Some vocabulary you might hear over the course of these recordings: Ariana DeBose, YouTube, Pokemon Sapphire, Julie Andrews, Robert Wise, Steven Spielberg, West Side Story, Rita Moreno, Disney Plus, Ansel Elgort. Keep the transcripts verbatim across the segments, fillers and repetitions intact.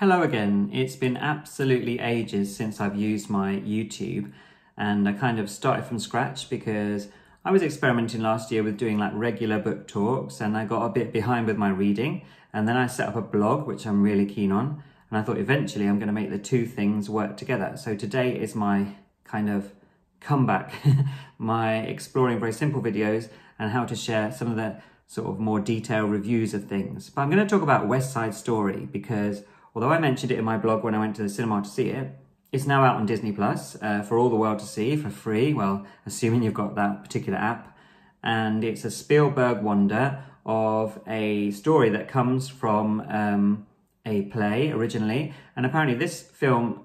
Hello again. It's been absolutely ages since I've used my YouTube, and I kind of started from scratch because I was experimenting last year with doing like regular book talks, and I got a bit behind with my reading, and then I set up a blog which I'm really keen on, and I thought eventually I'm going to make the two things work together. So today is my kind of comeback, my exploring very simple videos and how to share some of the sort of more detailed reviews of things. But I'm going to talk about West Side Story because although I mentioned it in my blog when I went to the cinema to see it, it's now out on Disney Plus uh, for all the world to see for free, well, assuming you've got that particular app. And it's a Spielberg wonder of a story that comes from um, a play originally. And apparently this film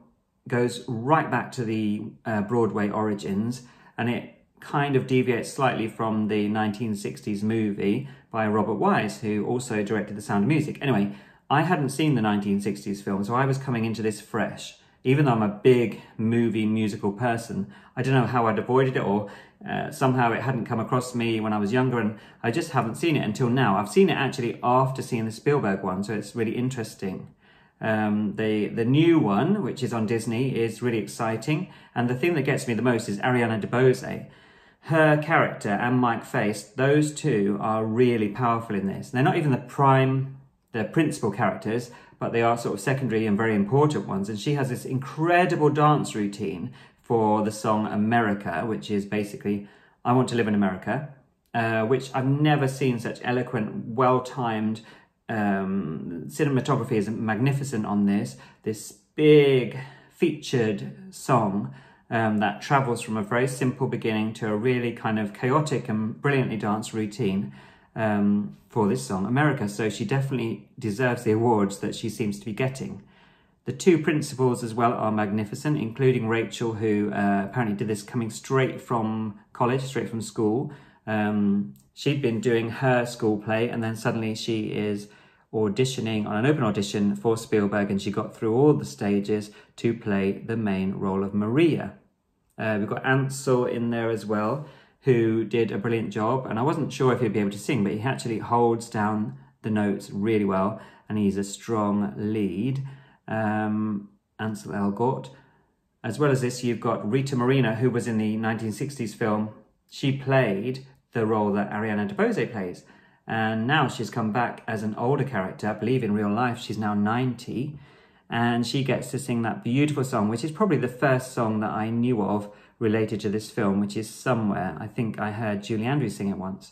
goes right back to the uh, Broadway origins, and it kind of deviates slightly from the nineteen sixties movie by Robert Wise, who also directed The Sound of Music. Anyway, I hadn't seen the nineteen sixties film, so I was coming into this fresh. Even though I'm a big movie musical person, I don't know how I'd avoided it, or uh, somehow it hadn't come across me when I was younger, and I just haven't seen it until now. I've seen it actually after seeing the Spielberg one, so it's really interesting. Um, the, the new one, which is on Disney, is really exciting, and the thing that gets me the most is Ariana DeBose. Her character and Mike Face, those two are really powerful in this. They're not even the prime... the principal characters, but they are sort of secondary and very important ones. And she has this incredible dance routine for the song America, which is basically, I want to live in America, uh, which I've never seen such eloquent, well-timed, um, cinematography is magnificent on this, this big featured song um, that travels from a very simple beginning to a really kind of chaotic and brilliantly danced routine. Um, for this song, America, so she definitely deserves the awards that she seems to be getting. The two principals as well are magnificent, including Rachel, who uh, apparently did this coming straight from college, straight from school. Um, she'd been doing her school play, and then suddenly she is auditioning on an open audition for Spielberg, and she got through all the stages to play the main role of Maria. Uh, we've got Ansel in there as well, who did a brilliant job, and I wasn't sure if he'd be able to sing, but he actually holds down the notes really well, and he's a strong lead. Um, Ansel Elgort. As well as this, you've got Rita Moreno, who was in the nineteen sixties film. She played the role that Ariana DeBose plays, and now she's come back as an older character. I believe in real life she's now ninety, and she gets to sing that beautiful song, which is probably the first song that I knew of related to this film, which is Somewhere. I think I heard Julie Andrews sing it once.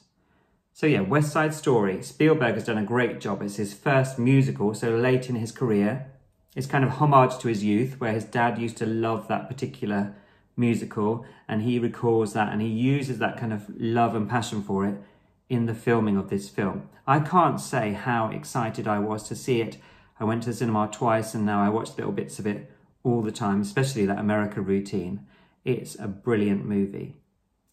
So yeah, West Side Story. Spielberg has done a great job. It's his first musical, so late in his career. It's kind of homage to his youth, where his dad used to love that particular musical, and he recalls that, and he uses that kind of love and passion for it in the filming of this film. I can't say how excited I was to see it. I went to the cinema twice, and now I watch little bits of it all the time, especially that America routine. It's a brilliant movie.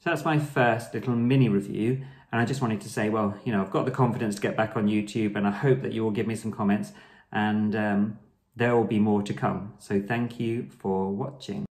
So that's my first little mini review, and I just wanted to say, well, you know, I've got the confidence to get back on YouTube, and I hope that you will give me some comments, and um, there will be more to come. So thank you for watching.